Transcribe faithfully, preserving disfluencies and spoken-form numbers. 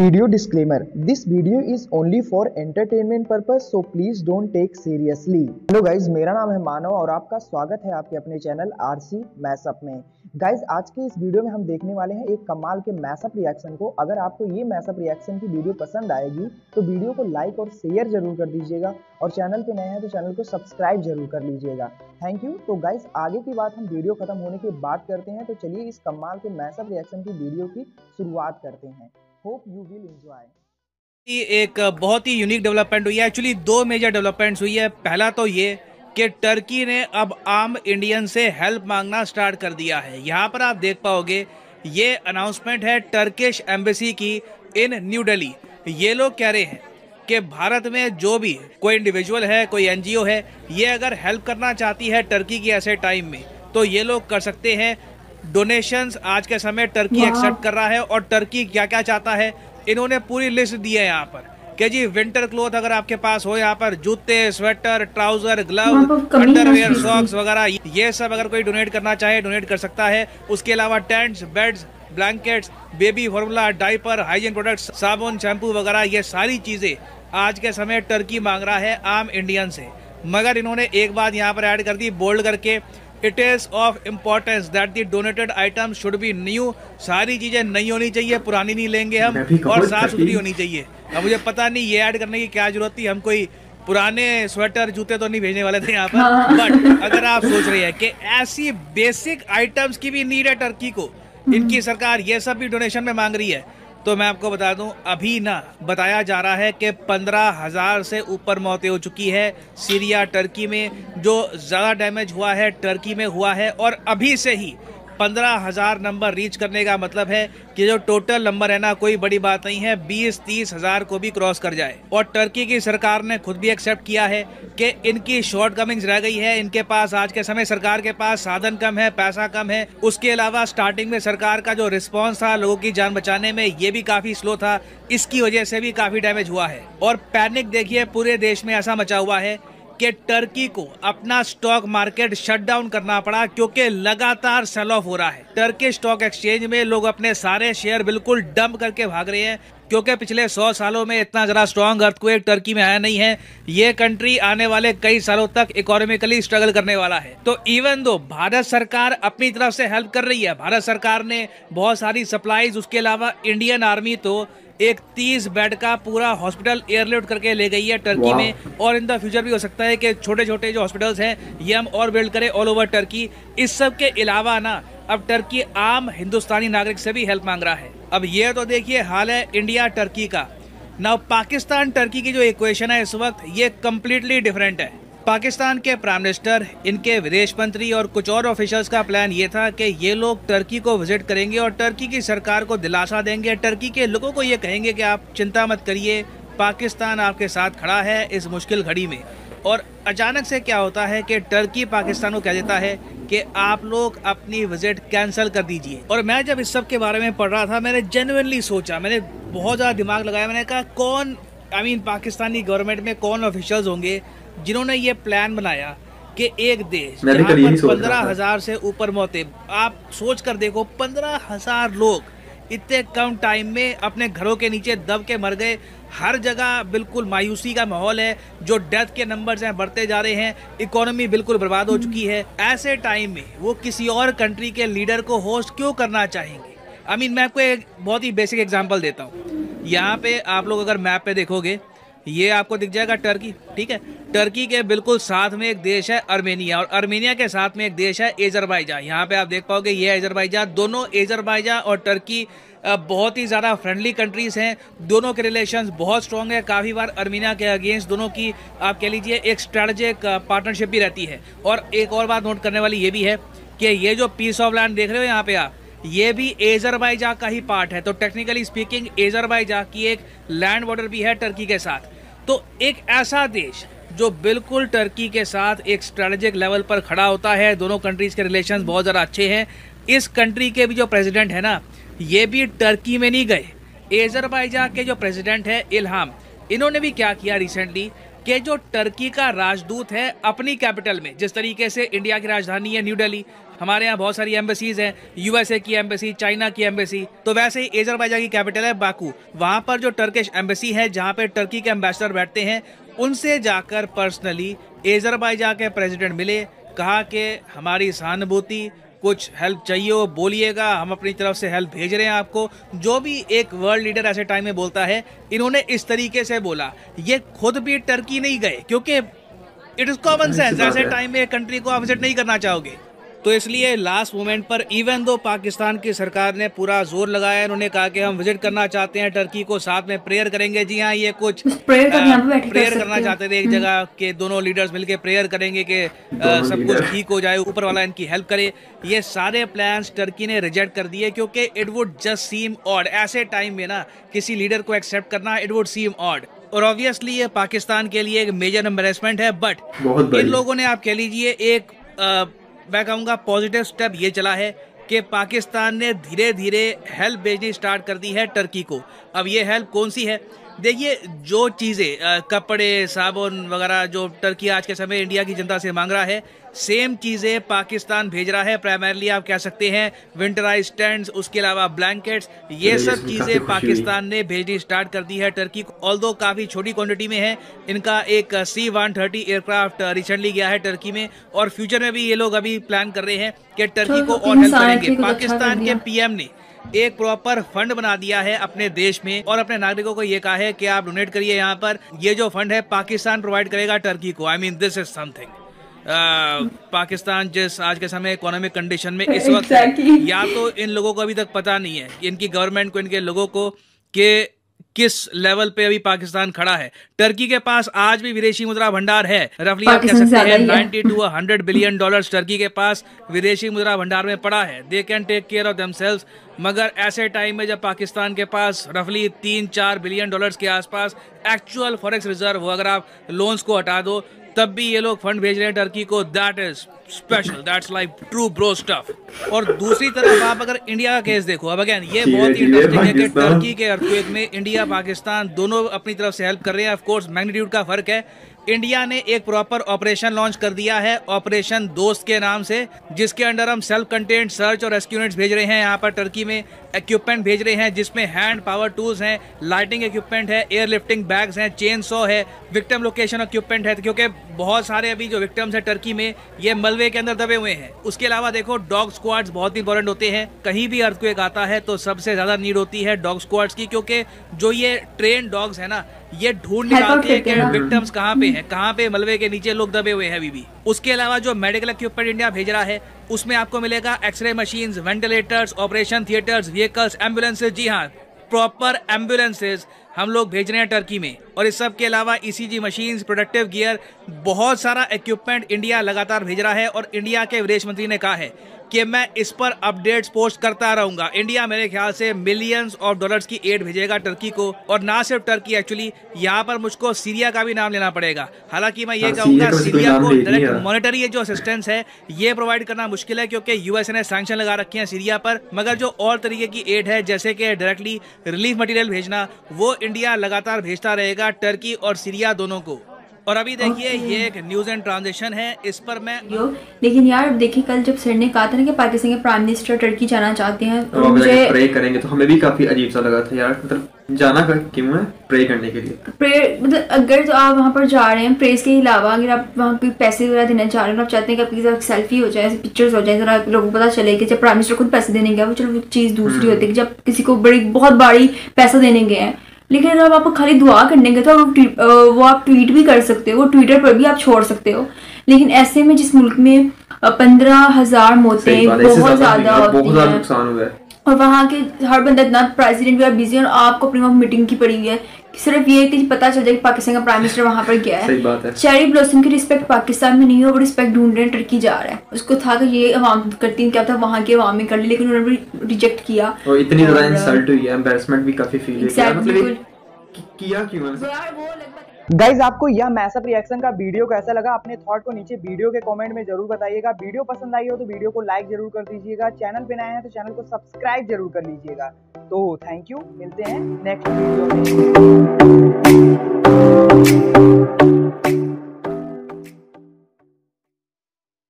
Video disclaimer: This video is only for entertainment purpose, so please don't take seriously. Hello guys, मेरा नाम है मानव और आपका स्वागत है आपके अपने चैनल आरसी मैशअप में। Guys, आज के इस वीडियो में हम देखने वाले हैं एक कमाल के मैशअप रिएक्शन को। अगर आपको ये मैशअप रिएक्शन की वीडियो पसंद आएगी तो वीडियो को लाइक और शेयर जरूर कर दीजिएगा और चैनल पे नए हैं तो चैनल को सब्सक्राइब जरूर कर लीजिएगा। Thank you. तो गाइज आगे की बात हम वीडियो खत्म होने के बाद करते हैं, तो चलिए इस कमाल के मैशअप रिएक्शन की वीडियो की शुरुआत करते हैं। Hope you will enjoy. एक बहुत ही यूनिक डेवलपमेंट हुई है। एक्चुअली दो मेजर डेवलपमेंट्स हुई है। पहला तो ये कि टर्की ने अब आम इंडियन से हेल्प मांगना स्टार्ट कर दिया है। यहाँ पर आप देख पाओगे ये अनाउंसमेंट है टर्किश एम्बेसी की इन न्यू दिल्ली। ये लोग कह रहे हैं कि भारत में जो भी कोई इंडिविजुअल है, कोई एनजीओ है, ये अगर हेल्प करना चाहती है टर्की की ऐसे टाइम में तो ये लोग कर सकते हैं। डोनेशंस आज के समय टर्की एक्सेप्ट कर रहा है और टर्की क्या क्या चाहता है इन्होंने पूरी लिस्ट दी है यहाँ पर कि जी विंटर क्लोथ अगर आपके पास हो, यहाँ पर जूते, sweater, trouser, glove, underwear, socks वगैरह ये सब अगर कोई डोनेट करना चाहे डोनेट कर सकता है। उसके अलावा tents, beds, blankets, baby formula, diaper, hygiene products, साबुन, शैम्पू वगैरह ये सारी चीजें आज के समय टर्की मांग रहा है आम इंडियन से। मगर इन्होंने एक बात यहाँ पर ऐड कर दी बोल्ड करके, it is of importance that the donated item should be new. सारी चीज़ें नई होनी चाहिए, पुरानी नहीं लेंगे हम, और साफ सुथरी होनी चाहिए। अब मुझे पता नहीं ये ऐड करने की क्या जरूरत थी। हम कोई पुराने स्वेटर, जूते तो नहीं भेजने वाले थे यहाँ पर। बट अगर आप सोच रहे हैं कि ऐसी बेसिक आइटम्स की भी नीड है टर्की को, इनकी सरकार ये सब भी डोनेशन में मांग रही है, तो मैं आपको बता दूं अभी ना बताया जा रहा है कि पंद्रह हज़ार से ऊपर मौतें हो चुकी है सीरिया टर्की में। जो ज़्यादा डैमेज हुआ है टर्की में हुआ है और अभी से ही पंद्रह हज़ार नंबर रीच करने का मतलब है कि जो टोटल नंबर है ना कोई बड़ी बात नहीं है, बीस तीस हज़ार को भी क्रॉस कर जाए। और टर्की की सरकार ने खुद भी एक्सेप्ट किया है कि इनकी शॉर्ट कमिंग्स रह गई है। इनके पास आज के समय सरकार के पास साधन कम है, पैसा कम है। उसके अलावा स्टार्टिंग में सरकार का जो रिस्पॉन्स था लोगों की जान बचाने में ये भी काफ़ी स्लो था, इसकी वजह से भी काफ़ी डैमेज हुआ है। और पैनिक देखिए पूरे देश में ऐसा मचा हुआ है कि टर्की को अपना स्टॉक मार्केट शटडाउन करना पड़ा क्योंकि लगातार सेल ऑफ हो रहा है। टर्की स्टॉक एक्सचेंज में लोग अपने सारे शेयर बिल्कुल डंप करके भाग रहे हैं क्योंकि पिछले सौ सालों में इतना ज़रा स्ट्रॉन्ग अर्थक्वेक टर्की में आया नहीं है। ये कंट्री आने वाले कई सालों तक इकोनॉमिकली स्ट्रगल करने वाला है। तो इवन दो भारत सरकार अपनी तरफ से हेल्प कर रही है, भारत सरकार ने बहुत सारी सप्लाईज, उसके अलावा इंडियन आर्मी तो एक तीस बेड का पूरा हॉस्पिटल एयरलिफ्ट करके ले गई है टर्की में। और इन द फ्यूचर भी हो सकता है कि छोटे छोटे जो हॉस्पिटल्स हैं ये हम और बिल्ड करें ऑल ओवर टर्की। इस सब के अलावा ना अब टर्की आम हिंदुस्तानी नागरिक से भी हेल्प मांग रहा है। अब ये तो देखिए हाल है इंडिया टर्की का। नाउ पाकिस्तान टर्की की जो इक्वेशन है इस वक्त ये कम्प्लीटली डिफरेंट है। पाकिस्तान के प्राइम मिनिस्टर, इनके विदेश मंत्री और कुछ और ऑफिशियल्स का प्लान ये था कि ये लोग टर्की को विजिट करेंगे और टर्की की सरकार को दिलासा देंगे, टर्की के लोगों को ये कहेंगे कि आप चिंता मत करिए, पाकिस्तान आपके साथ खड़ा है इस मुश्किल घड़ी में। और अचानक से क्या होता है कि टर्की पाकिस्तान को कह देता है कि आप लोग अपनी विजिट कैंसिल कर दीजिए। और मैं जब इस सब के बारे में पढ़ रहा था मैंने जेन्युइनली सोचा, मैंने बहुत ज़्यादा दिमाग लगाया, मैंने कहा कौन आई मीन पाकिस्तानी गवर्नमेंट में कौन ऑफिशियल्स होंगे जिन्होंने ये प्लान बनाया कि एक देश पंद्रह हजार से ऊपर मौतें। आप सोच कर देखो पंद्रह हजार लोग इतने कम टाइम में अपने घरों के नीचे दब के मर गए। हर जगह बिल्कुल मायूसी का माहौल है, जो डेथ के नंबर्स हैं बढ़ते जा रहे हैं, इकोनॉमी बिल्कुल बर्बाद हो चुकी है। ऐसे टाइम में वो किसी और कंट्री के लीडर को होस्ट क्यों करना चाहेंगे? आई मीन मैं आपको एक बहुत ही बेसिक एग्जाम्पल देता हूँ। यहाँ पे आप लोग अगर मैप पे देखोगे ये आपको दिख जाएगा टर्की, ठीक है। टर्की के बिल्कुल साथ में एक देश है आर्मेनिया और आर्मेनिया के साथ में एक देश है अजरबैजान। यहाँ पे आप देख पाओगे ये अजरबैजान। दोनों अजरबैजान और टर्की बहुत ही ज़्यादा फ्रेंडली कंट्रीज़ हैं, दोनों के रिलेशंस बहुत स्ट्रॉन्ग है। काफ़ी बार आर्मेनिया के अगेंस्ट दोनों की आप कह लीजिए एक स्ट्रेटजिक पार्टनरशिप भी रहती है। और एक और बात नोट करने वाली ये भी है कि ये जो पीस ऑफ लैंड देख रहे हो यहाँ पर आप, ये भी अजरबैजान का ही पार्ट है। तो टेक्निकली स्पीकिंग अजरबैजान की एक लैंड बॉर्डर भी है टर्की के साथ। तो एक ऐसा देश जो बिल्कुल टर्की के साथ एक स्ट्रेटेजिक लेवल पर खड़ा होता है, दोनों कंट्रीज़ के रिलेशंस बहुत ज़्यादा अच्छे हैं, इस कंट्री के भी जो प्रेसिडेंट है ना ये भी टर्की में नहीं गए। अजरबैजान के जो प्रेसिडेंट है इल्हाम, इन्होंने भी क्या किया रिसेंटली कि जो टर्की का राजदूत है अपनी कैपिटल में, जिस तरीके से इंडिया की राजधानी है न्यू दिल्ली, हमारे यहाँ बहुत सारी एम्बेसीज हैं, यूएसए की एम्बेसी, चाइना की एम्बेसी, तो वैसे ही अजरबैजान की कैपिटल है बाकू, वहाँ पर जो टर्किश एम्बेसी है जहाँ पे टर्की के एम्बेसडर बैठते हैं, उनसे जाकर पर्सनली अजरबैजान के प्रेसिडेंट मिले, कहा कि हमारी सहानुभूति, कुछ हेल्प चाहिए हो बोलिएगा, हम अपनी तरफ से हेल्प भेज रहे हैं आपको, जो भी एक वर्ल्ड लीडर ऐसे टाइम में बोलता है। इन्होंने इस तरीके से बोला, ये खुद भी टर्की नहीं गए क्योंकि इट इज़ कॉमन सेंस, ऐसे टाइम में कंट्री को आप विजिट नहीं करना चाहोगे, तो इसलिए लास्ट मोमेंट पर इवन दो पाकिस्तान की सरकार ने पूरा जोर लगाया, उन्होंने कहा कि हम विजिट करना चाहते हैं टर्की को, साथ में प्रेयर करेंगे। जी हाँ, ये कुछ प्रेयर कर करना चाहते थे एक जगह के दोनों लीडर्स मिलके प्रेयर करेंगे कि सब कुछ ठीक हो जाए, ऊपर वाला इनकी हेल्प करे। ये सारे प्लान्स टर्की ने रिजेक्ट कर दिए क्योंकि it would just seem odd, ऐसे टाइम में ना किसी लीडर को एक्सेप्ट करना इट वुड सीम ऑड, और ऑब्वियसली ये पाकिस्तान के लिए एक मेजर एम्बेरसमेंट है। बट इन लोगों ने, आप कह लीजिए, एक मैं कहूँगा पॉजिटिव स्टेप ये चला है कि पाकिस्तान ने धीरे धीरे हेल्प भेजनी स्टार्ट कर दी है टर्की को। अब ये हेल्प कौन सी है, देखिए, जो चीज़ें कपड़े, साबुन वगैरह जो टर्की आज के समय इंडिया की जनता से मांग रहा है, सेम चीज़ें पाकिस्तान भेज रहा है। प्राइमरली आप कह सकते हैं विंटराइज टेंट्स, उसके अलावा ब्लैंकेट्स, ये सब चीज़ें पाकिस्तान ने भेजनी स्टार्ट कर दी है टर्की को। ऑल्दो काफ़ी छोटी क्वांटिटी में है, इनका एक C one thirty aircraft recently गया है टर्की में, और फ्यूचर में भी ये लोग अभी प्लान कर रहे हैं कि टर्की को और हेल्प करेंगे। पाकिस्तान के पी एम ने एक प्रॉपर फंड बना दिया है अपने देश में, और अपने नागरिकों को ये कहा है कि आप डोनेट करिए यहाँ पर, ये जो फंड है पाकिस्तान प्रोवाइड करेगा टर्की को। I mean this is something, Pakistan जिस आज के समय इकोनॉमिक कंडीशन में इस वक्त exactly. या तो इन लोगों को अभी तक पता नहीं है, इनकी गवर्नमेंट को, इनके लोगों को, कि किस लेवल पे अभी पाकिस्तान खड़ा है। टर्की के पास आज भी विदेशी मुद्रा भंडार है, रफली आप कह सकते हैं ninety two hundred billion dollars Turkey के पास विदेशी मुद्रा भंडार में पड़ा है। They can take care of themselves, मगर ऐसे टाइम में जब पाकिस्तान के पास रफली तीन चार बिलियन डॉलर्स के आसपास एक्चुअल फॉरेक्स रिजर्व हो, अगर आप लोन्स को हटा दो, तब भी ये लोग फंड भेज रहे हैं टर्की को। That is special, that's like true bro stuff. और दूसरी तरफ आप अगर इंडिया का केस देखो, अब अगेन ये बहुत ही इंटरेस्टिंग है कि टर्की के अर्थक्वेक में इंडिया पाकिस्तान दोनों अपनी तरफ से हेल्प कर रहे हैं। ऑफ कोर्स मैग्नीट्यूड का फर्क है। इंडिया ने एक प्रॉपर ऑपरेशन लॉन्च कर दिया है, ऑपरेशन दोस्त के नाम से, जिसके अंडर हम सेल्फ कंटेंट सर्च और रेस्क्यू यूनिट्स भेज रहे हैं यहाँ पर टर्की में, इक्विपमेंट भेज रहे हैं जिसमें हैंड पावर टूल्स हैं, लाइटिंग इक्विपमेंट है, एयर लिफ्टिंग बैग्स हैं, चेन सॉ है, विक्टिम लोकेशन इक्विपमेंट है, क्योंकि बहुत सारे अभी जो विक्टिम्स हैं टर्की में ये मलबे के अंदर दबे हुए हैं। उसके अलावा देखो, डॉग स्क्वाड्स बहुत इंपॉर्टेंट होते हैं, कहीं भी अर्थक्वेक आता है तो सबसे ज़्यादा नीड होती है डॉग स्क्वाड्स की, क्योंकि जो ये ट्रेन डॉग्स है ना, ये ढूंढ निकालते हैं कि विक्टिम्स कहाँ पे हैं, कहाँ पे मलबे के नीचे लोग दबे हुए हैं अभी भी। उसके अलावा जो मेडिकल इक्विपमेंट इंडिया भेज रहा है, उसमें आपको मिलेगा x ray machines, ventilators, operation theatres, vehicles, ambulances. जी हाँ, प्रॉपर एम्बुलेंसेज हम लोग भेज रहे हैं टर्की में। और इस सब के अलावा E C G machines, productive gear, बहुत सारा इक्विपमेंट इंडिया लगातार भेज रहा है। और इंडिया के विदेश मंत्री ने कहा है कि मैं इस पर अपडेट्स पोस्ट करता रहूंगा। इंडिया मेरे ख्याल से मिलियंस ऑफ डॉलर्स की एड भेजेगा टर्की को। और ना सिर्फ टर्की, एक्चुअली यहाँ पर मुझको सीरिया का भी नाम लेना पड़ेगा। हालांकि मैं ये कहूँगा सीरिया को डायरेक्ट मॉनिटरी जो असिस्टेंस है ये प्रोवाइड करना मुश्किल है, क्योंकि यूएसए ने सैंक्शन लगा रखे हैं सीरिया पर। मगर जो और तरीके की एड है, जैसे कि डायरेक्टली रिलीफ मटीरियल भेजना, वो इंडिया लगातार भेजता रहेगा टर्की और सीरिया दोनों को। और अभी देखिए okay. ये एक न्यूज़ एंड ट्रांजिशन है, इस पर मैं यो, लेकिन यार देखिए, कल जब सर ने कहा था ना कि पाकिस्तान के प्राइम मिनिस्टर टर्की जाना चाहते हैं तो मुझे प्रे करेंगे, तो हमें भी काफी अजीब सा लगा था यार, मतलब तो जाना क्यों है प्रे करने के लिए? प्रेयर मतलब अगर तो आप वहाँ पर जा रहे हैं प्रेस के अलावा, अगर आप वहाँ पे पैसे वगैरह देना चाह रहे हो, आप चाहते हैं कि आपकी सेल्फी हो जाए, पिक्चर्स हो जाए, जरा लोगों को पता चले कि जब प्राइम मिनिस्टर खुद पैसे देने गया वो, चलो चीज़ दूसरी होती है जब किसी को बड़ी बहुत बड़ी पैसा देने गए हैं, लेकिन अगर आप खाली दुआ करने गए तो आप वो आप ट्वीट भी कर सकते हो, वो ट्विटर पर भी आप छोड़ सकते हो। लेकिन ऐसे में जिस मुल्क में पंद्रह हजार मौतें, बहुत ज़्यादा होती हैं, और वहाँ के हर बंदा इतना प्रेसिडेंट भी बिजी है और आपको अपनी वहाँ मीटिंग की पड़ी हुई है, सिर्फ ये कि पता चल जाए कि पाकिस्तान का प्राइम मिनिस्टर वहाँ पर गया है। चेरी ब्लॉसम की रिस्पेक्ट पाकिस्तान में नहीं हो, वो रिस्पेक्ट ढूंढ रहे हैं टर्की जा रहा है। उसको था कि ये अवाम करती, क्या था वहाँ के अवाम में कर ली, लेकिन उन्होंने भी रिजेक्ट किया और इतनी ज़्यादा इंसल्ट हुई है, एम्बैरेसमेंट भी काफ़ी फील किया क्यों है। गाइज, आपको यह मैशअप रिएक्शन का वीडियो कैसा लगा, अपने थॉट को नीचे वीडियो के कमेंट में जरूर बताइएगा। वीडियो पसंद आई हो तो वीडियो को लाइक जरूर कर दीजिएगा, चैनल पे नए हैं तो चैनल को सब्सक्राइब जरूर कर लीजिएगा। तो थैंक यू, मिलते हैं नेक्स्ट वीडियो में।